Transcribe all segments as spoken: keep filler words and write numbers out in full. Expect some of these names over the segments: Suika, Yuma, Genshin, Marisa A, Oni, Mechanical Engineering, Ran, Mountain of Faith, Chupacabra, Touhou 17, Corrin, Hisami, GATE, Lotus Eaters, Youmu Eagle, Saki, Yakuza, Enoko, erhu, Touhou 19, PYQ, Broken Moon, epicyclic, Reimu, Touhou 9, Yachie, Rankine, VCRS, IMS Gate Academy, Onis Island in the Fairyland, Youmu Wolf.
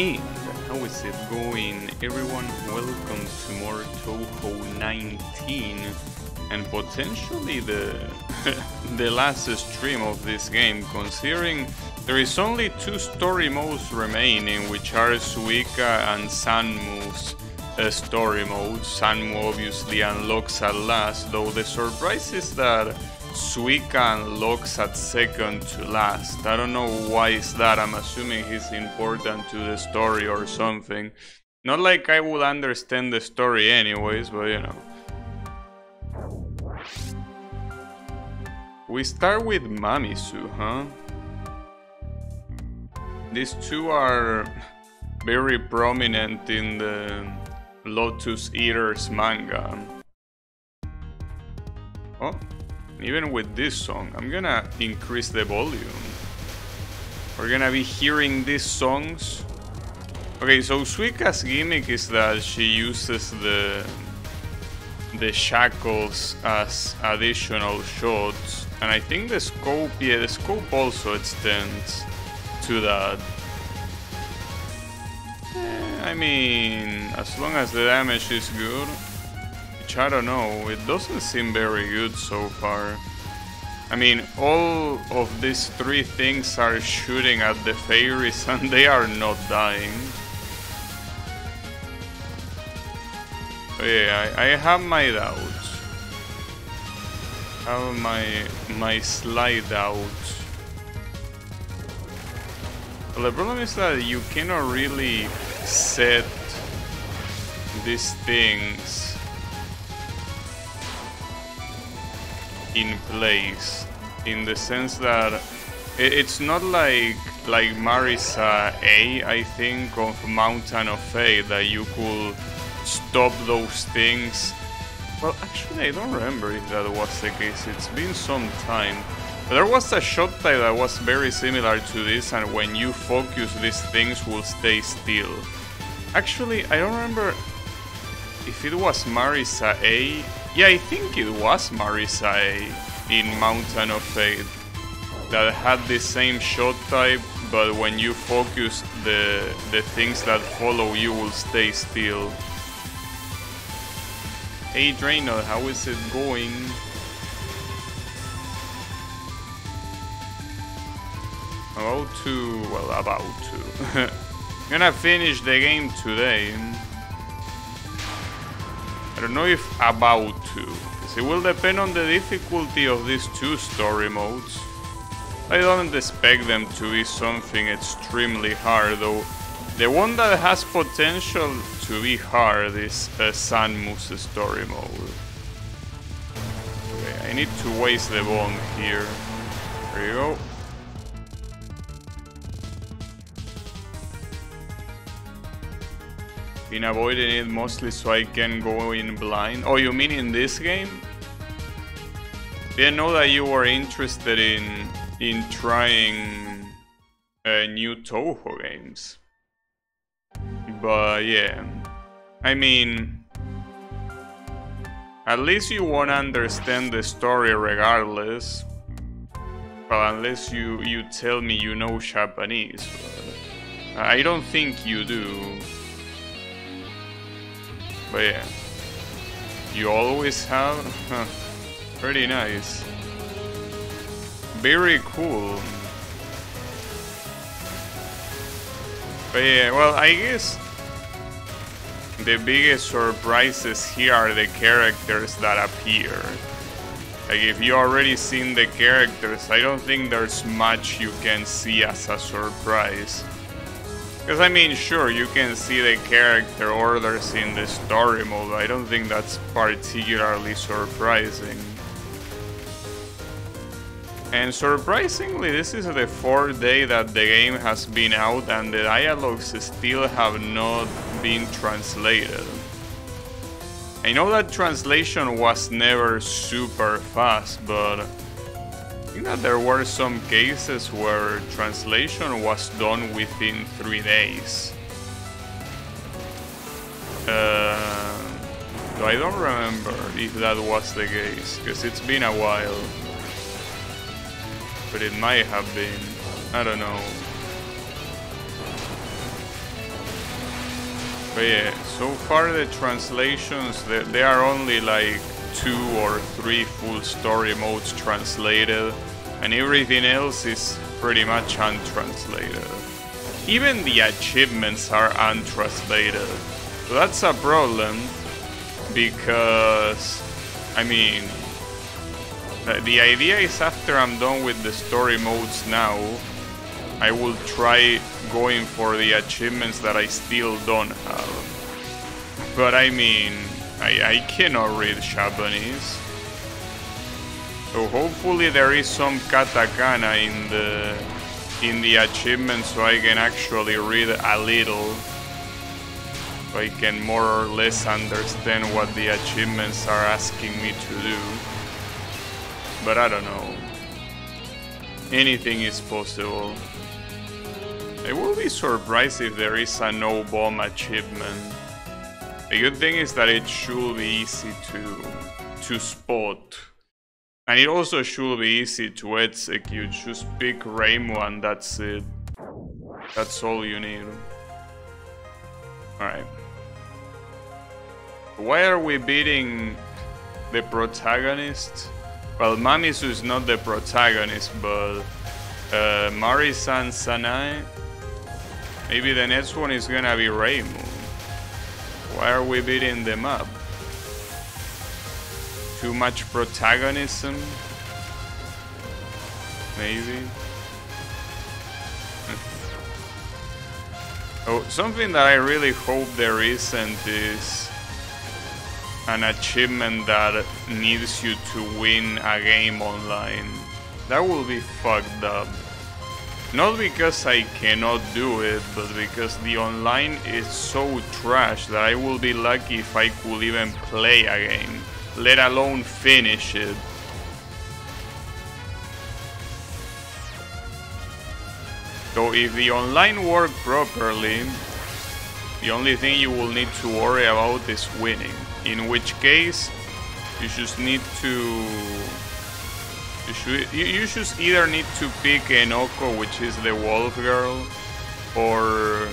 Hey, how is it going, everyone? Welcome to more Touhou nineteen and potentially the the last stream of this game, considering there is only two story modes remaining, which are Suika and Sanmu's uh, story mode. Sanmu obviously unlocks at last, though the surprise is that Suika unlocks at second to last. I don't know why is that. I'm assuming he's important to the story or something. Not like I would understand the story anyways, but you know. We start with Mamizou, huh? These two are very prominent in the Lotus Eaters manga. Oh. Even with this song, I'm gonna increase the volume. We're gonna be hearing these songs. Okay, so Suika's gimmick is that she uses the the shackles as additional shots, and I think the scope, yeah, the scope also extends to that. Eh, I mean, as long as the damage is good. I don't know, it doesn't seem very good so far. I mean, all of these three things are shooting at the fairies and they are not dying. So yeah, I, I have my doubts. I have my, my slight doubts. Well, the problem is that you cannot really set these things in place, in the sense that it's not like like Marisa A, I think, of Mountain of Faith, that you could stop those things. Well, actually, I don't remember if that was the case. It's been some time. There was a shot type that was very similar to this, and when you focus, these things will stay still. Actually, I don't remember if it was Marisa A. Yeah, I think it was Marisa A in Mountain of Faith that had the same shot type, but when you focus, the, the things that follow you will stay still. Hey Draino, how is it going? About to... well, about to. I'm gonna finish the game today. I don't know if about to, because it will depend on the difficulty of these two story modes. I don't expect them to be something extremely hard, though. The one that has potential to be hard is uh, Sanmu's story mode. Okay, I need to waste the bomb here. There you go. Been avoiding it mostly so I can go in blind. Oh, you mean in this game? Didn't know that you were interested in in trying uh, new Touhou games. But yeah, I mean, at least you won't understand the story regardless. Well, unless you you tell me you know Japanese. But I don't think you do. But yeah, you always have? Pretty nice. Very cool. But yeah, well, I guess the biggest surprises here are the characters that appear. Like, if you already seen the characters, I don't think there's much you can see as a surprise. Because, I mean, sure, you can see the character orders in the story mode, but I don't think that's particularly surprising. And surprisingly, this is the fourth day that the game has been out and the dialogues still have not been translated. I know that translation was never super fast, but I think that there were some cases where translation was done within three days. Uh, I don't remember if that was the case, because it's been a while. But it might have been. I don't know. But yeah, so far the translations, there, there are only like two or three full story modes translated, and everything else is pretty much untranslated. Even the achievements are untranslated. So that's a problem, because, I mean, the, the idea is after I'm done with the story modes now, I will try going for the achievements that I still don't have. But I mean, I, I cannot read Japanese. So hopefully there is some katakana in the in the achievement so I can actually read a little. So I can more or less understand what the achievements are asking me to do. But I don't know. Anything is possible. I will be surprised if there is a no-bomb achievement. The good thing is that it should be easy to, to spot. And it also should be easy to execute. Just pick Reimu and that's it. That's all you need. Alright. Why are we beating the protagonist? Well, Mamizou is not the protagonist, but uh, Marisa and Sanai. Maybe the next one is gonna be Reimu. Why are we beating them up? Too much protagonism? Maybe? Oh, something that I really hope there isn't is an achievement that needs you to win a game online. That will be fucked up. Not because I cannot do it, but because the online is so trash that I will be lucky if I could even play a game, let alone finish it. So if the online works properly, the only thing you will need to worry about is winning. In which case, you just need to... You should, you just either need to pick Enoko, which is the wolf girl, or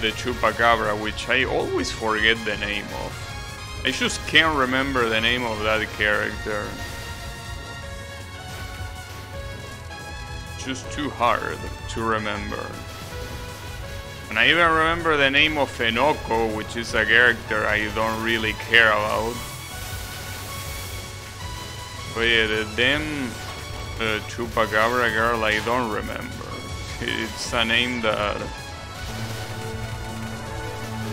the Chupacabra, which I always forget the name of. I just can't remember the name of that character. It's just too hard to remember. And I even remember the name of Enoko, which is a character I don't really care about. But yeah, the damn uh, Chupacabra girl, I don't remember. It's a name that,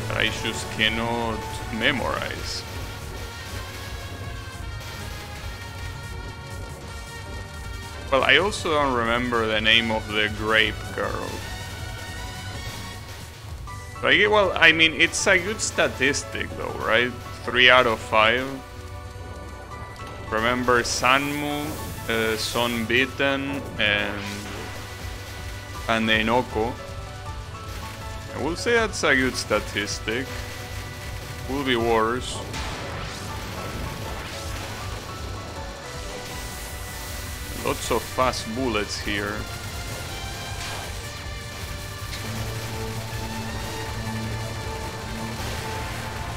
that I just cannot memorize. Well, I also don't remember the name of the grape girl. Like, well, I mean, it's a good statistic though, right? Three out of five. Remember Sanmu, uh, Sunbeaten, and, and Enoko. I will say that's a good statistic. Will be worse. Lots of fast bullets here.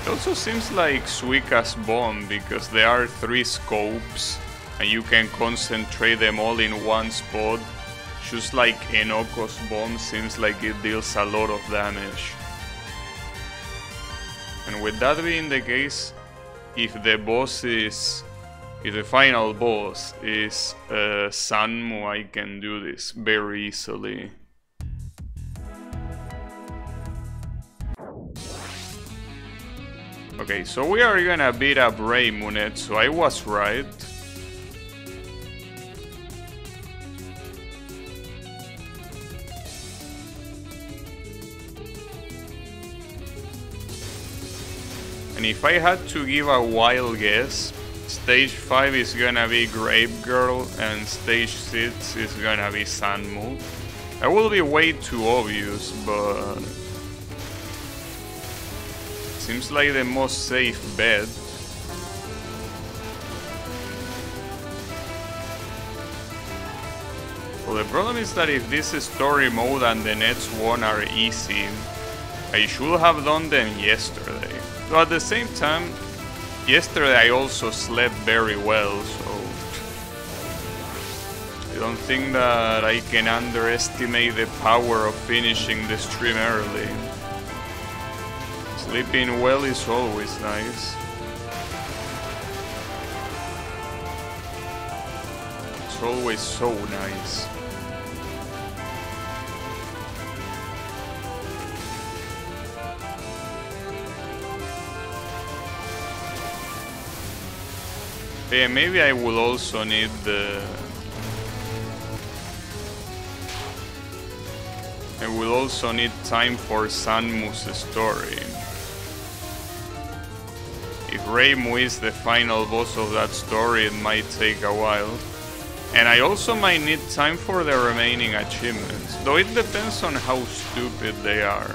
It also seems like Suika's bomb, because there are three scopes and you can concentrate them all in one spot. Just like Enoko's bomb seems like it deals a lot of damage. And with that being the case, if the boss is... if the final boss is uh, Sanmu, I can do this very easily. Okay, so we are gonna beat up Reimu, so I was right. And if I had to give a wild guess, stage five is gonna be Grape Girl and stage six is gonna be Sanmu. That will be way too obvious, but... seems like the most safe bet. Well, the problem is that if this story mode and the next one are easy, I should have done them yesterday. But at the same time, yesterday I also slept very well, so I don't think that I can underestimate the power of finishing the stream early. Sleeping well is always nice. It's always so nice. Yeah, maybe I will also need the... I will also need time for Sanmu's story. If Reimu is the final boss of that story, it might take a while. And I also might need time for the remaining achievements, though it depends on how stupid they are.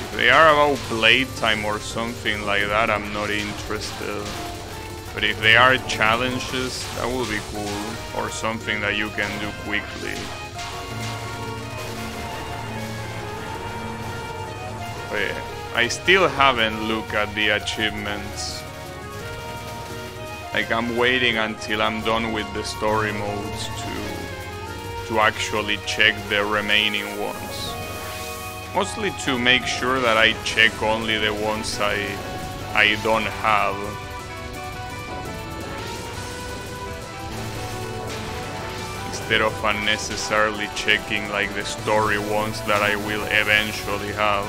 If they are about playtime or something like that, I'm not interested. But if they are challenges, that would be cool, or something that you can do quickly. But yeah, I still haven't looked at the achievements. Like, I'm waiting until I'm done with the story modes to, to actually check the remaining ones. Mostly to make sure that I check only the ones I, I don't have. Instead of unnecessarily checking like the story ones that I will eventually have.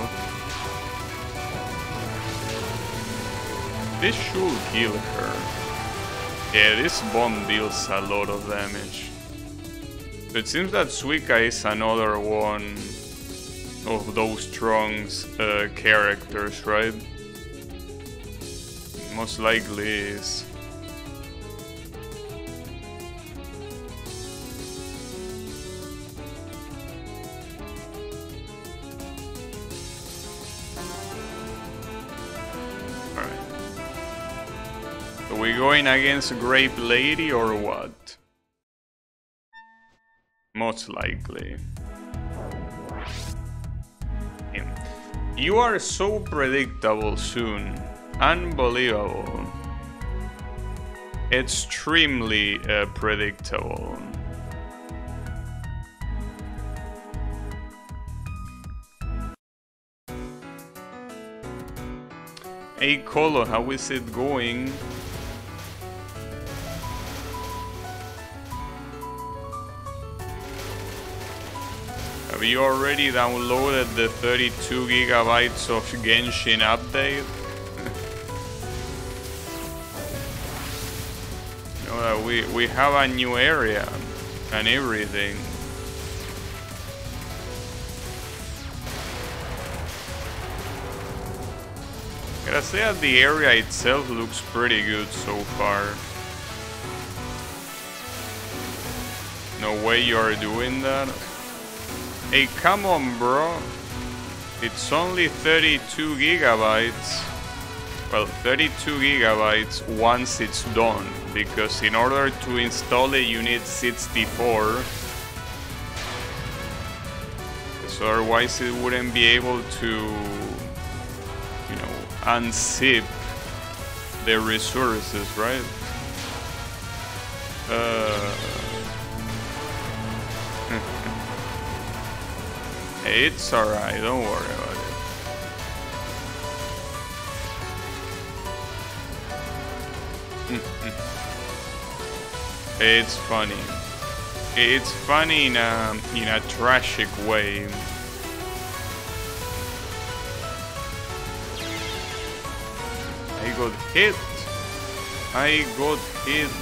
This should kill her. Yeah, this bomb deals a lot of damage. So it seems that Suika is another one of those strong uh, characters, right? Most likely is. We going against Grape Lady or what? Most likely. Yeah. You are so predictable soon. Unbelievable. Extremely uh, predictable. Hey Colo, how is it going? Have you already downloaded the thirty-two gigabytes of Genshin update? You know, uh, we, we have a new area and everything. I gotta say that the area itself looks pretty good so far. No way you are doing that. Hey, come on, bro. It's only thirty-two gigabytes. Well, thirty-two gigabytes once it's done, because in order to install it, you need sixty-four. So otherwise, it wouldn't be able to, you know, unzip the resources, right? Uh. It's alright, don't worry about it. It's funny. It's funny in a, in a tragic way. I got hit. I got hit.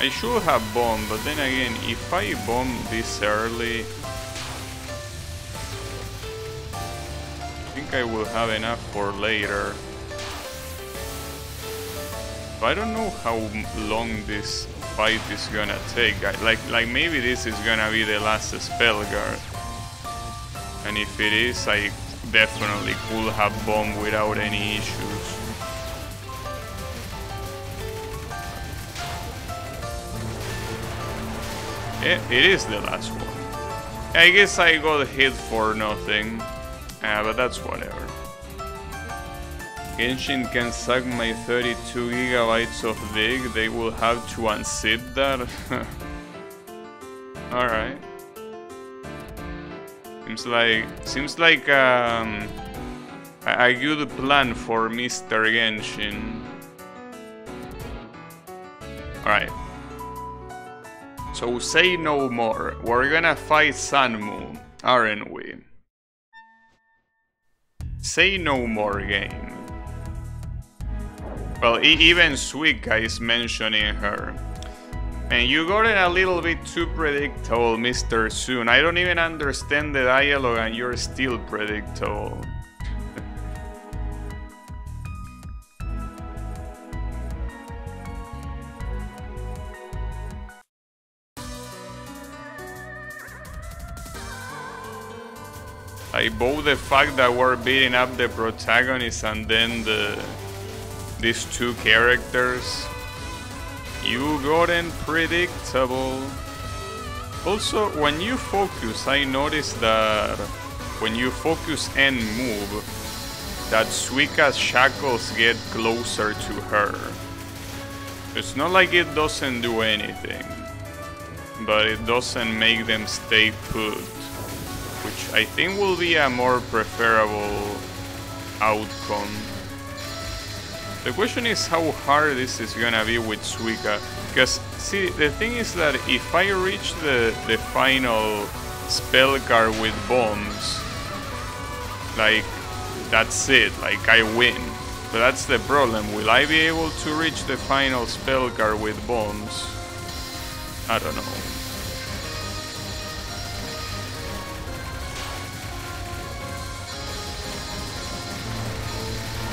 I should have bombed, but then again, if I bomb this early, I will have enough for later. But I don't know how long this fight is gonna take. I, like, like maybe this is gonna be the last spell guard. And if it is, I definitely could have bombed without any issues. Yeah, it is the last one. I guess I got hit for nothing. Ah, but that's whatever. Genshin can suck my thirty-two gigabytes of dig. They will have to unzip that. Alright. Seems like... Seems like um, a good plan for Mister Genshin. Alright. So say no more. We're gonna fight Sanmu, aren't we? Say no more game. Well, e even Suika is mentioning her. And you got it a little bit too predictable, Mister Soon. I don't even understand the dialogue and you're still predictable. Like, both the fact that we're beating up the protagonist and then the these two characters. You got unpredictable. Also, when you focus, I noticed that when you focus and move, that Suika's shackles get closer to her. It's not like it doesn't do anything, but it doesn't make them stay put, which I think will be a more preferable outcome. The question is how hard this is gonna be with Suika, because see, the thing is that if I reach the, the final spell card with bombs, like, that's it, like, I win. But that's the problem, will I be able to reach the final spell card with bombs? I don't know.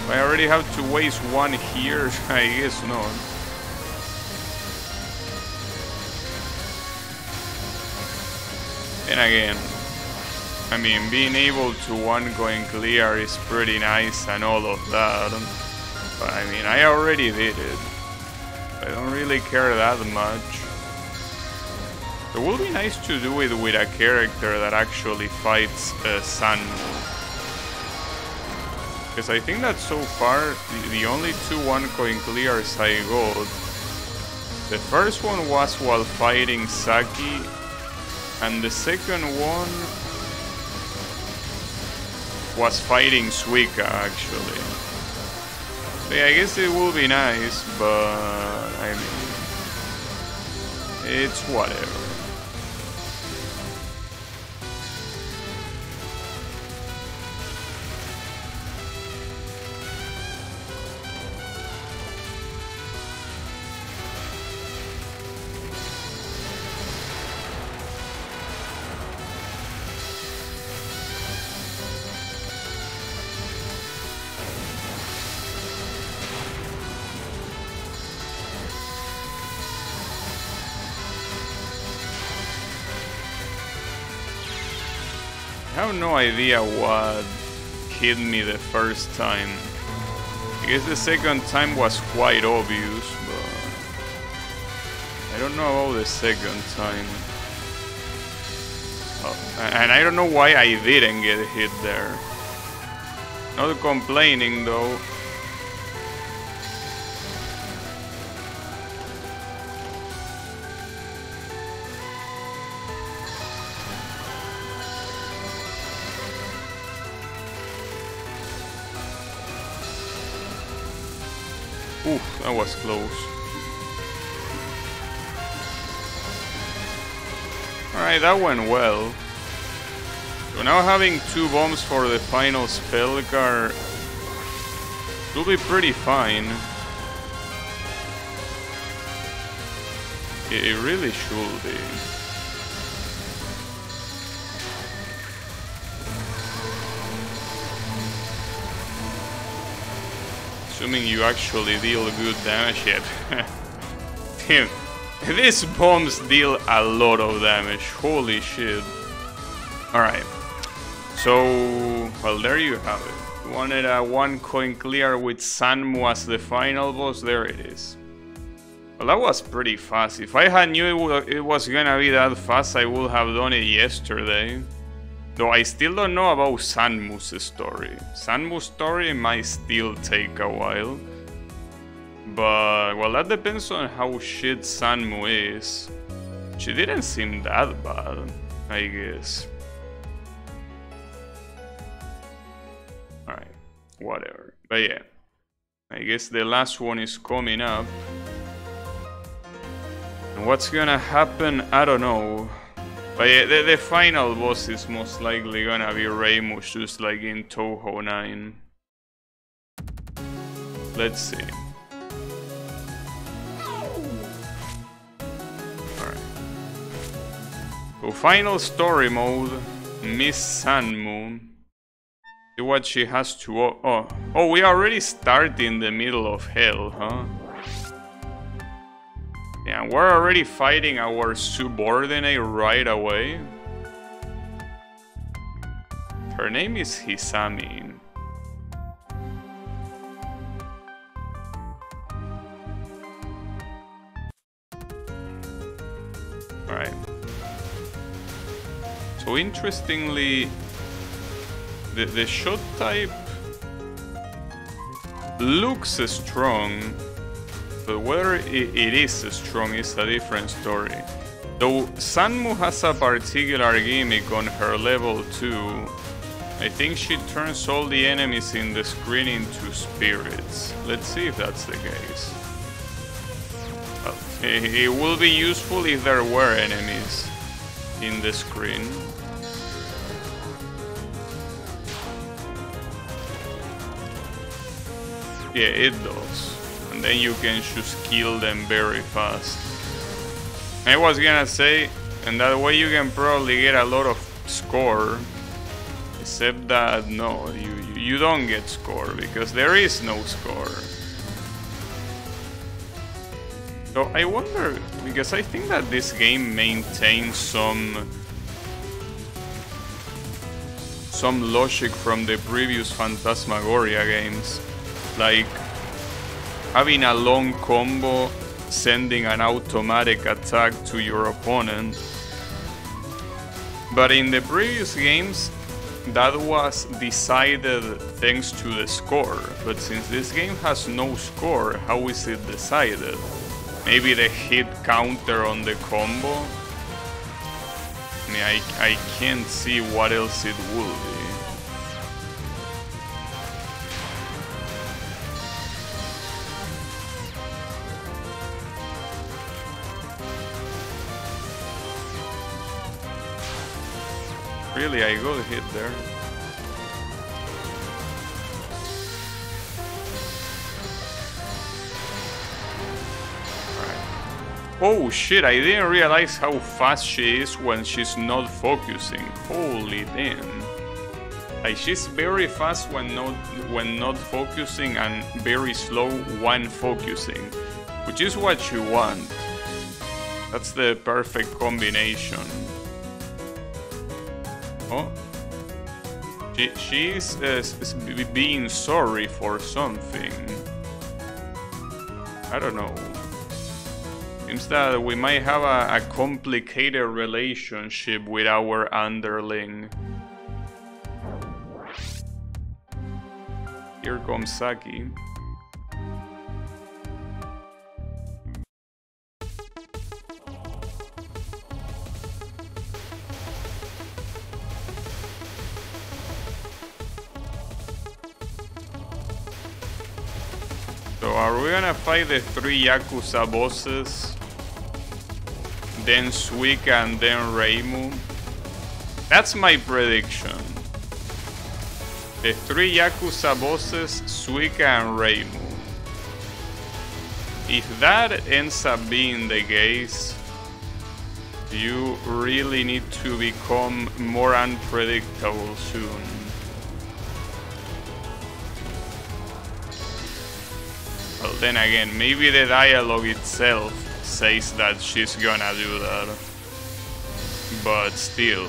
I already have to waste one here, I guess not. And again, I mean, being able to one going clear is pretty nice and all of that. But I mean, I already did it. I don't really care that much. It would be nice to do it with a character that actually fights uh, Sanmu. Because I think that so far, the, the only two one-coin clears I got, the first one was while fighting Saki, and the second one was fighting Suika, actually. So yeah, I guess it will be nice, but I mean, it's whatever. I have no idea what hit me the first time. I guess the second time was quite obvious, but I don't know about the second time. Oh, and I don't know why I didn't get hit there. Not complaining though. Oof, that was close. Alright, that went well. So now having two bombs for the final spell card will be pretty fine. It really should be. Assuming you actually deal good damage yet. Damn. These bombs deal a lot of damage. Holy shit. Alright. So, well, there you have it. Wanted a one coin clear with Sanmu as the final boss. There it is. Well, that was pretty fast. If I had knew it, w it was gonna be that fast, I would have done it yesterday. Though I still don't know about Sanmu's story. Sanmu's story might still take a while. But, well, that depends on how shit Sanmu is. She didn't seem that bad, I guess. Alright, whatever. But yeah, I guess the last one is coming up. And what's gonna happen, I don't know. But yeah, the, the final boss is most likely gonna be Reimu, just like in Touhou nine. Let's see. Alright. So final story mode, Miss Sanmu. See what she has to... Oh, oh, oh, we already started in the middle of hell, huh? Yeah, we're already fighting our subordinate right away. Her name is Hisami. Alright. So interestingly, the, the shot type looks strong. But whether it is strong is a different story. Though Sanmu has a particular gimmick on her level two, I think she turns all the enemies in the screen into spirits. Let's see if that's the case. Well, it will be useful if there were enemies in the screen. Yeah, it does. And then you can just kill them very fast. I was gonna say, and that way you can probably get a lot of score. Except that, no, you, you don't get score, because there is no score. So I wonder, because I think that this game maintains some... some logic from the previous Phantasmagoria games. Like... having a long combo, sending an automatic attack to your opponent. But in the previous games, that was decided thanks to the score. But since this game has no score, how is it decided? Maybe the hit counter on the combo? I mean, I, I can't see what else it would be. Really, I got hit there. Right. Oh shit, I didn't realize how fast she is when she's not focusing. Holy damn. Like, she's very fast when not, when not focusing and very slow when focusing. Which is what you want. That's the perfect combination. Oh, she, she's uh, being sorry for something. I don't know. Seems that we might have a, a complicated relationship with our underling. Here comes Saki. So are we gonna fight the three Yakuza bosses, then Suika and then Reimu? That's my prediction. The three Yakuza bosses, Suika and Reimu. If that ends up being the case, you really need to become more unpredictable soon. Well, then again, maybe the dialogue itself says that she's gonna do that. But still.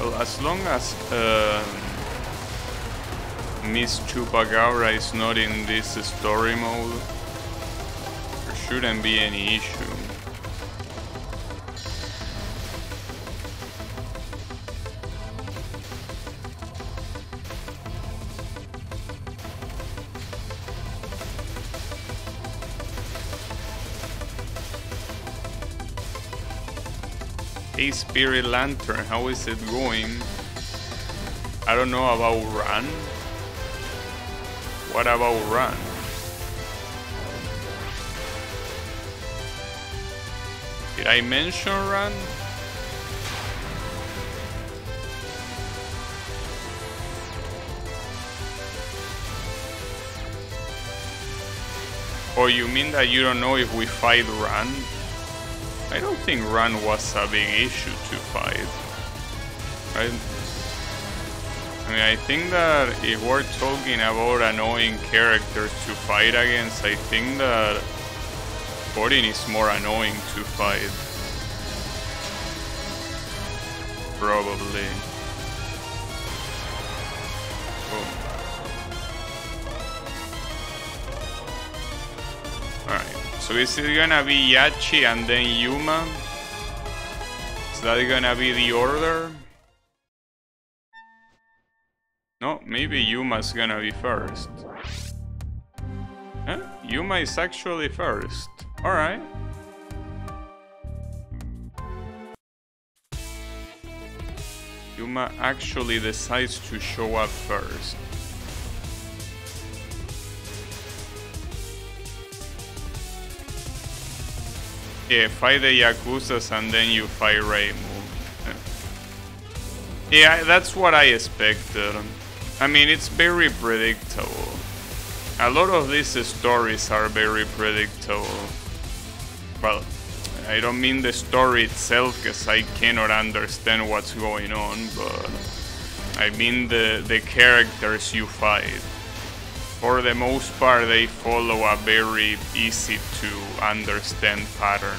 Well, as long as uh, Miss Chupacabra is not in this story mode, there shouldn't be any issue. Hey Spirit Lantern, how is it going? I don't know about Ran. What about Ran? Did I mention Ran? Or you mean that you don't know if we fight Ran? I don't think Ran was a big issue to fight. I, I mean, I think that if we're talking about annoying characters to fight against, I think that Corrin is more annoying to fight. Probably. So is it gonna be Yachie and then Yuma? Is that gonna be the order? No, maybe Yuma's gonna be first. Huh? Yuma is actually first. Alright. Yuma actually decides to show up first. Yeah, fight the Yakuzas and then you fight Reimu. Yeah, that's what I expected. I mean, it's very predictable. A lot of these stories are very predictable. Well, I don't mean the story itself, because I cannot understand what's going on, but I mean the, the characters you fight. For the most part, they follow a very easy to understand pattern.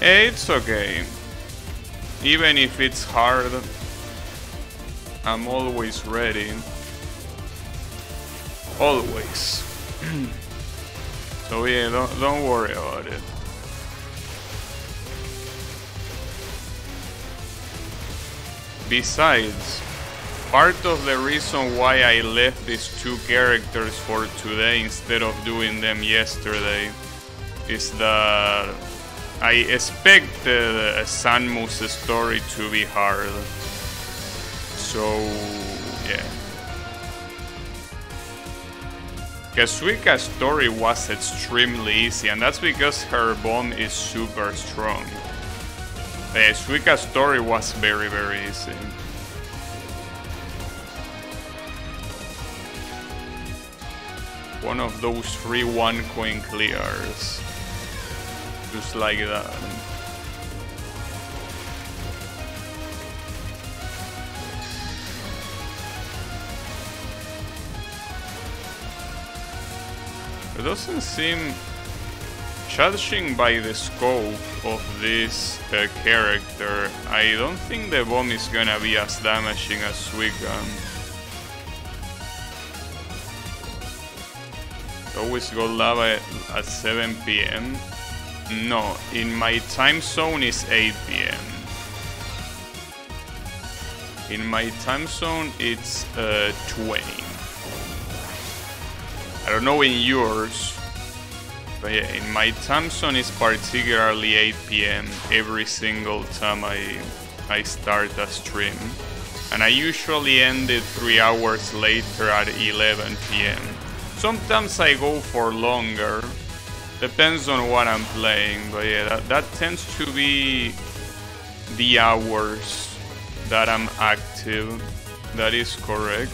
It's okay. Even if it's hard, I'm always ready. Always. So yeah, don't, don't worry about it. Besides, part of the reason why I left these two characters for today instead of doing them yesterday is that I expected uh, Sanmu's story to be hard. So, yeah. Suika's story was extremely easy, and that's because her bomb is super strong. Uh, Suika's story was very, very easy. One of those free one coin clears. Just like that. It doesn't seem, judging by the scope of this uh, character, I don't think the bomb is gonna be as damaging as Suika. Always got lava at seven p m? No, in my time zone is eight p m. In my time zone it's uh, twenty. I don't know in yours, but yeah, in my time zone it's particularly eight p m every single time I, I start a stream. And I usually end it three hours later at eleven p m. Sometimes I go for longer, depends on what I'm playing, but yeah, that, that tends to be the hours that I'm active. That is correct.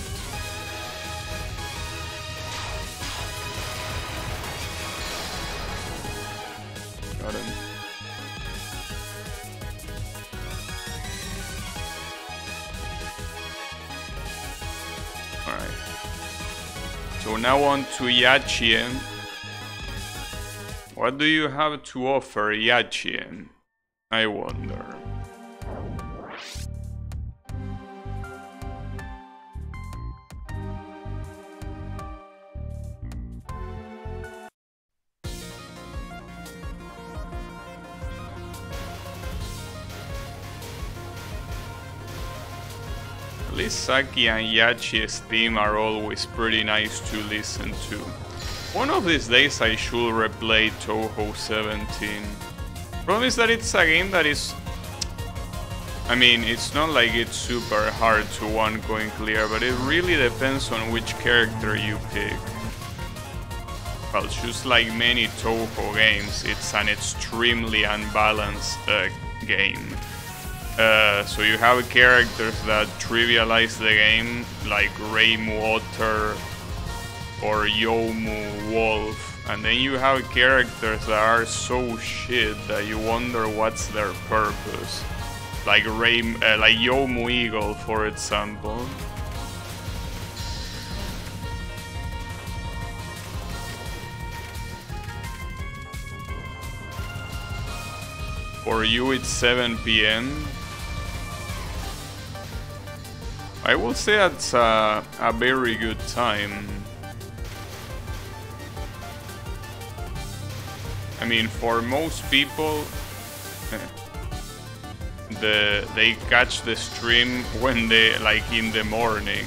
Alright. So now on to Yachie. What do you have to offer, Yachie? I wonder. At least Saki and Yachie's theme are always pretty nice to listen to. One of these days I should replay Touhou seventeen. Problem is that it's a game that is... I mean, it's not like it's super hard to one going clear, but it really depends on which character you pick. Well, just like many Touhou games, it's an extremely unbalanced uh, game. Uh, so you have characters that trivialize the game, like Reimu Otter or Youmu Wolf, and then you have characters that are so shit that you wonder what's their purpose, like Reimu, uh, like Youmu Eagle, for example. For you, it's seven p m I will say that's a, a very good time. I mean, for most people, the they catch the stream when they like in the morning,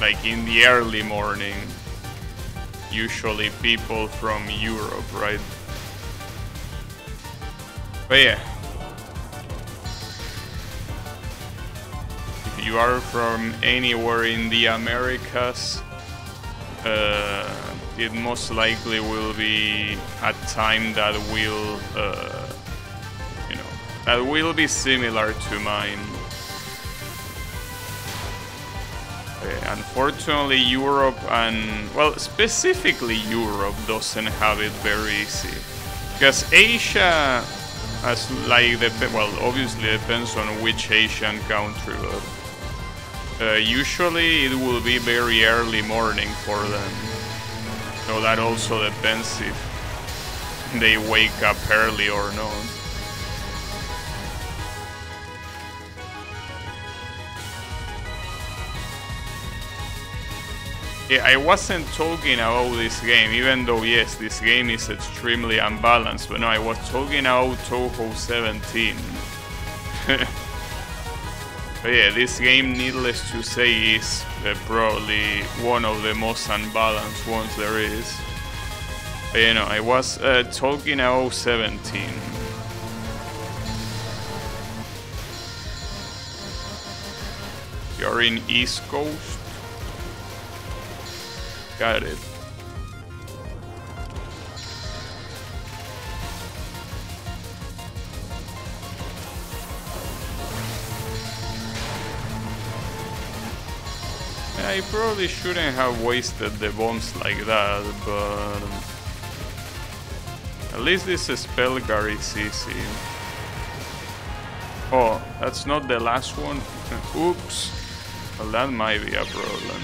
like in the early morning. Usually, people from Europe, right? But yeah. If you are from anywhere in the Americas, uh, it most likely will be a time that will, uh, you know, that will be similar to mine. Uh, unfortunately, Europe and, well, specifically Europe doesn't have it very easy. Because Asia, as like, the, well, obviously depends on which Asian country, but Uh, usually it will be very early morning for them. So that also depends if they wake up early or not. Yeah, I wasn't talking about this game, even though yes, this game is extremely unbalanced, but no, I was talking about Touhou seventeen. But yeah, this game, needless to say, is uh, probably one of the most unbalanced ones there is. But you know, I was uh, talking about seventeen. You're in East Coast? Got it. I probably shouldn't have wasted the bombs like that, but at least this Spellgar is easy. Oh, that's not the last one. Oops. Well, that might be a problem.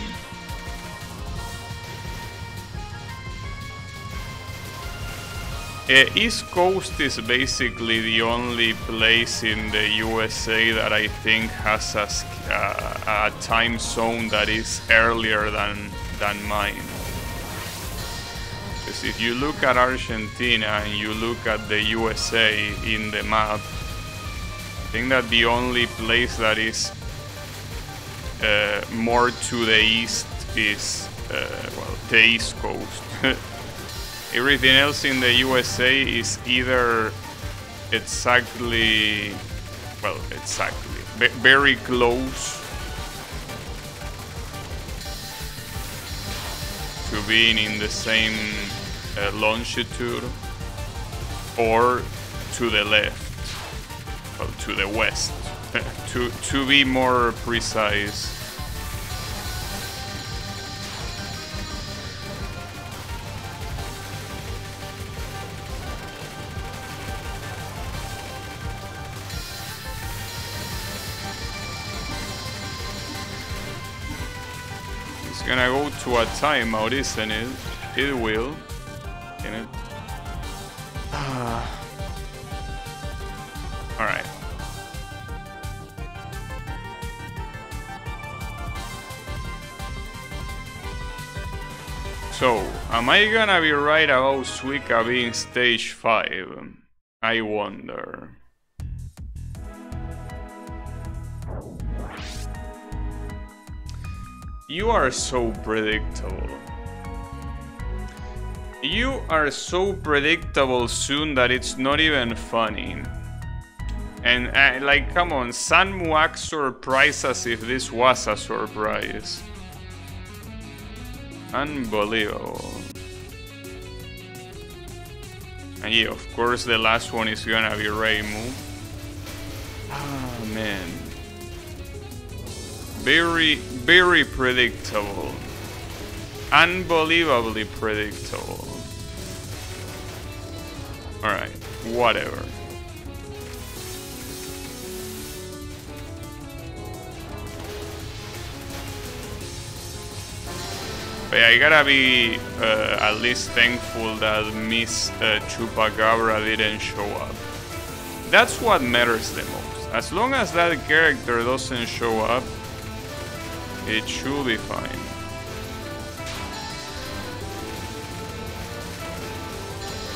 Uh, East Coast is basically the only place in the U S A that I think has a, uh, a time zone that is earlier than, than mine. Because if you look at Argentina and you look at the U S A in the map, I think that the only place that is uh, more to the east is, uh, well, the East Coast. Everything else in the U S A is either exactly, well, exactly, very close to being in the same uh, longitude, or to the left, well, to the west, to, to be more precise. It's gonna go to a timeout, isn't it? It will. Can it? Alright. So, am I gonna be right about Suika being stage five? I wonder. You are so predictable. You are so predictable soon that it's not even funny. And uh, like, come on, Sanmu acts surprised as if this was a surprise. Unbelievable. And yeah, of course the last one is gonna be Reimu. Ah, man. Very, very predictable. Unbelievably predictable. Alright, whatever. But yeah, I gotta be uh, at least thankful that Miss uh, Chupacabra didn't show up. That's what matters the most. As long as that character doesn't show up, it should be fine.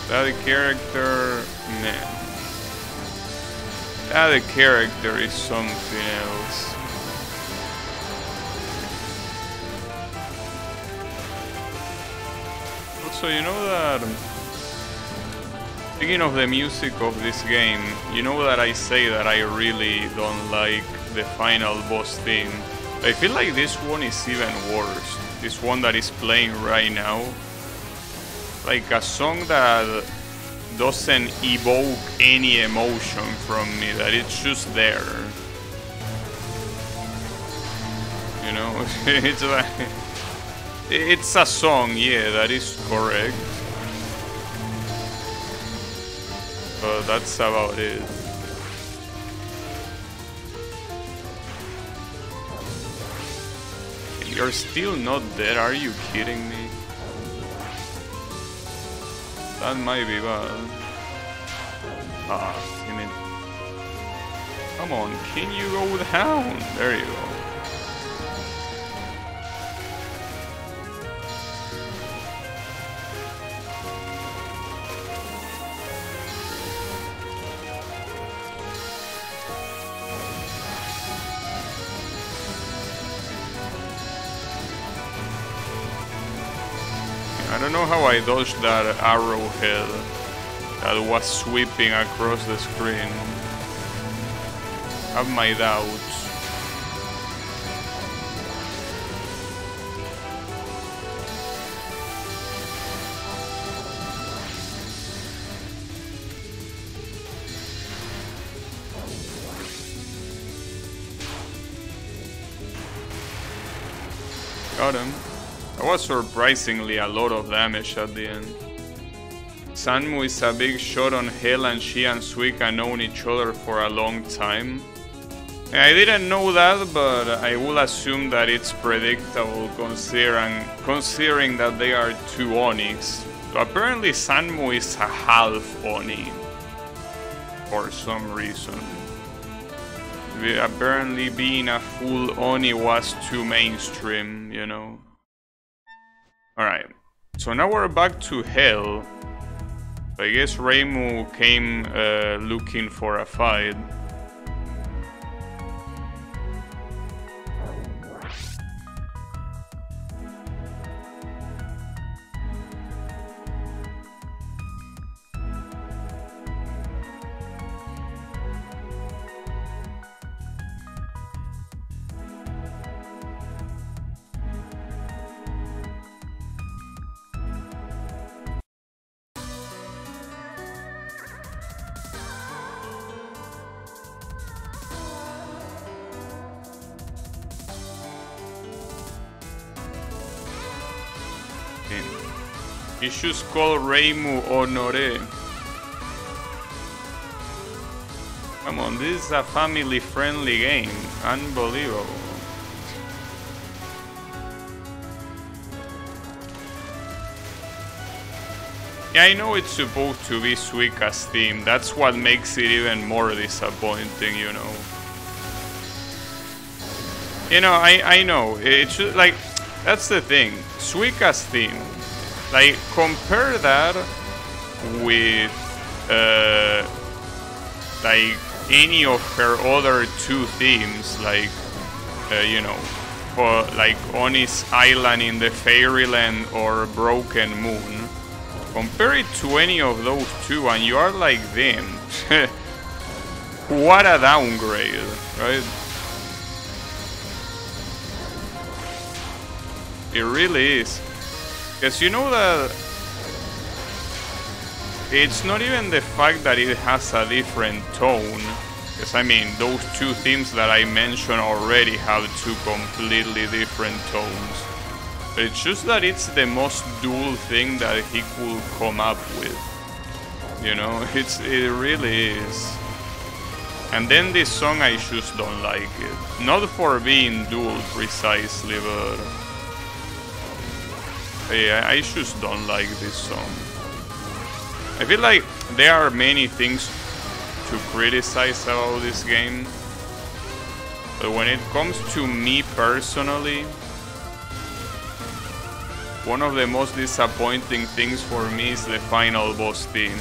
That character, man. That character is something else. Also, you know that... Speaking of the music of this game, you know that I say that I really don't like the final boss theme. I feel like this one is even worse. This one that is playing right now. Like a song that doesn't evoke any emotion from me, that it's just there. You know, it's like... It's a song, yeah, that is correct. But that's about it. You're still not dead, are you kidding me? That might be bad. Ah, damn it. Come on, can you go down? There you go. I don't know how I dodged that arrowhead that was sweeping across the screen. I have my doubts. Got him. That was surprisingly a lot of damage at the end. Sanmu is a big shot on hell, and she and Suika known each other for a long time. I didn't know that, but I will assume that it's predictable considering, considering that they are two Onis. So apparently Sanmu is a half Oni. For some reason. Apparently being a full Oni was too mainstream, you know. Alright, so now we're back to hell. I guess Reimu came uh, looking for a fight. You should call Reimu Honore. Come on, this is a family-friendly game. Unbelievable. I know it's supposed to be Suika's theme, that's what makes it even more disappointing, you know. You know, I, I know, it's just, like, that's the thing, Suika's theme, like, compare that with, uh, like, any of her other two themes, like, uh, you know, for, like, Onis Island in the Fairyland or Broken Moon. Compare it to any of those two and you are like them. What a downgrade, right? It really is. Because you know that it's not even the fact that it has a different tone. Because I mean, those two themes that I mentioned already have two completely different tones. It's just that it's the most dual thing that he could come up with. You know, it's it really is. And then this song, I just don't like it. Not for being dual precisely, but... yeah, I just don't like this song. I feel like there are many things to criticize about this game. But when it comes to me personally... one of the most disappointing things for me is the final boss theme.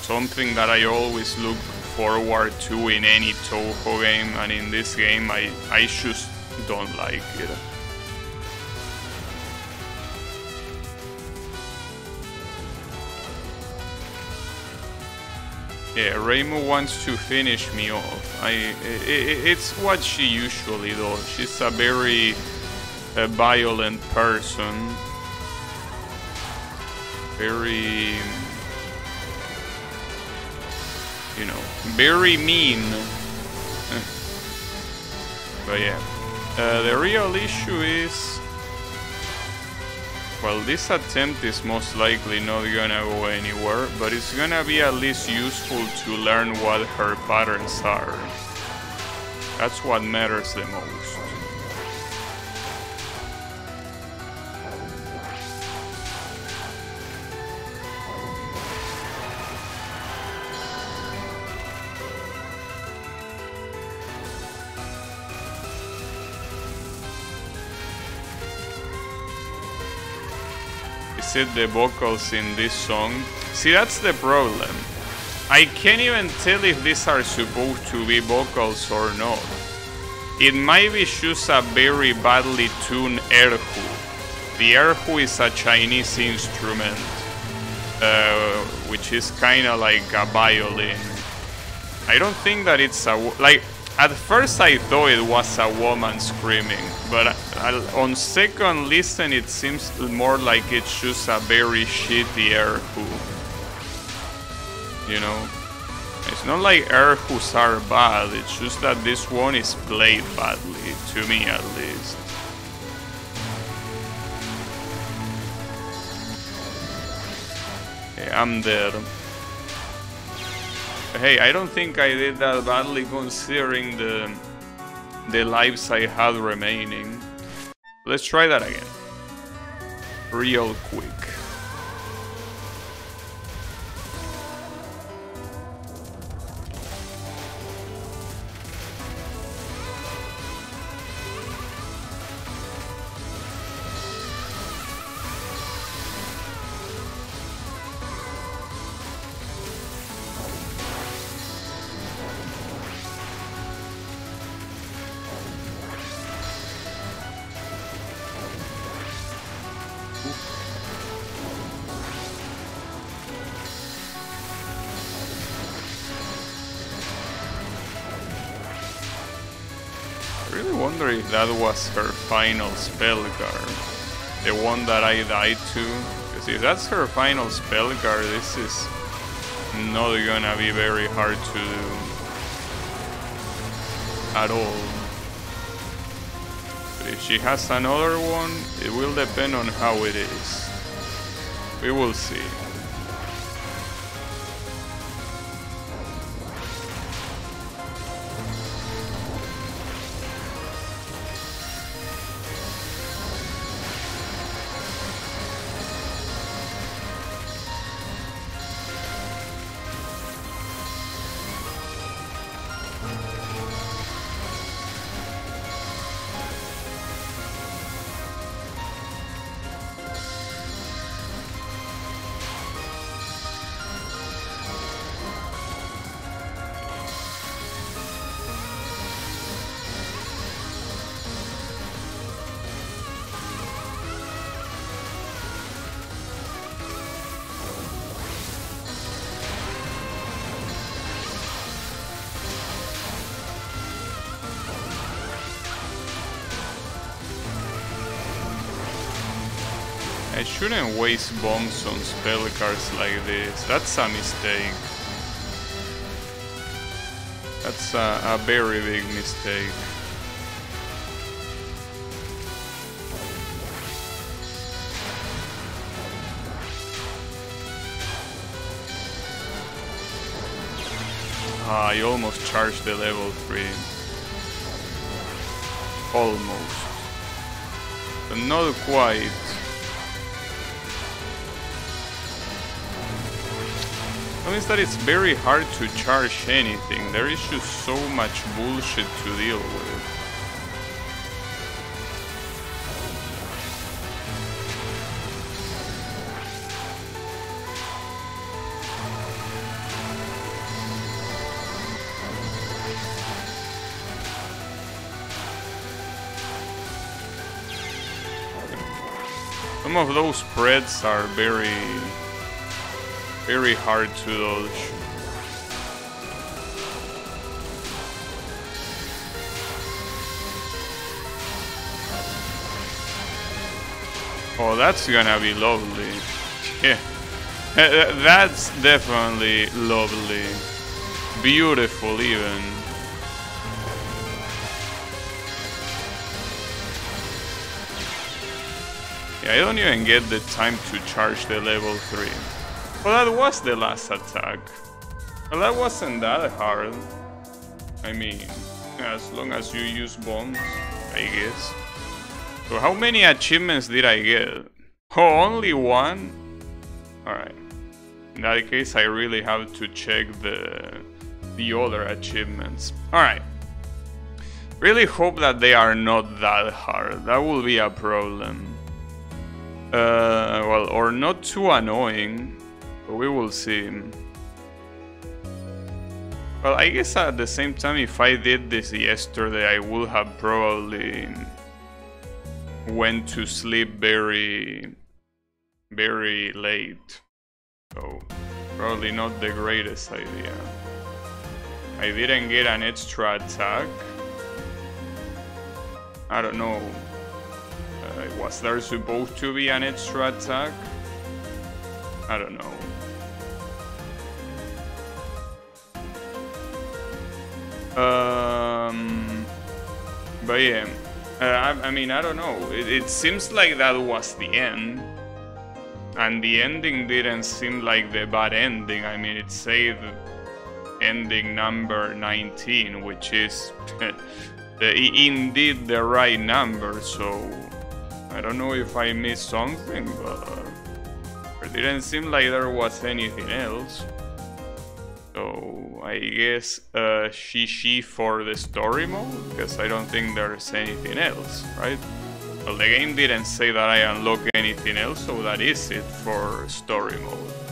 Something that I always look forward to in any Touhou game, and in this game I, I just don't like it. Yeah, Reimu wants to finish me off. I, it, it's what she usually does. She's a very... a violent person, very, you know, very mean. But yeah, uh, the real issue is, well, this attempt is most likely not gonna go anywhere, but it's gonna be at least useful to learn what her patterns are. That's what matters the most. The vocals in this song. See, that's the problem. I can't even tell if these are supposed to be vocals or not. It might be just a very badly tuned erhu. The erhu is a Chinese instrument, uh, which is kind of like a violin. I don't think that it's a... like, at first I thought it was a woman screaming, but on second listen it seems more like it's just a very shitty erhu. You know? It's not like erhus are bad, it's just that this one is played badly, to me at least. Okay, I'm dead. Hey, I don't think I did that badly considering the, the lives I had remaining. Let's try that again. Real quick. That was her final spell guard, the one that I died to. Because if that's her final spell guard, this is not gonna be very hard to do at all. But if she has another one, it will depend on how it is. We will see. I shouldn't waste bombs on spell cards like this. That's a mistake. That's a, a very big mistake. Ah, I almost charged the level three. Almost. But not quite. That means that it's very hard to charge anything. There is just so much bullshit to deal with. Some of those spreads are very, very hard to dodge. Oh, that's gonna be lovely. Yeah, that's definitely lovely. Beautiful even. I don't even get the time to charge the level three. Well, that was the last attack. Well, that wasn't that hard. I mean, as long as you use bombs, I guess. So how many achievements did I get? Oh, only one? Alright. In that case, I really have to check the, the other achievements. Alright. Really hope that they are not that hard. That will be a problem. Uh, well, or not too annoying, but we will see. Well, I guess at the same time, if I did this yesterday, I would have probably went to sleep very, very late. So, probably not the greatest idea. I didn't get an extra attack. I don't know. Uh, was there supposed to be an extra attack? I don't know. Um, but yeah, uh, I, I mean, I don't know. It, it seems like that was the end. And the ending didn't seem like the bad ending. I mean, it said ending number nineteen, which is the, indeed the right number, so... I don't know if I missed something, but it didn't seem like there was anything else. So I guess uh, Shishi for the story mode, because I don't think there's anything else, right? Well, the game didn't say that I unlock anything else, so that is it for story mode.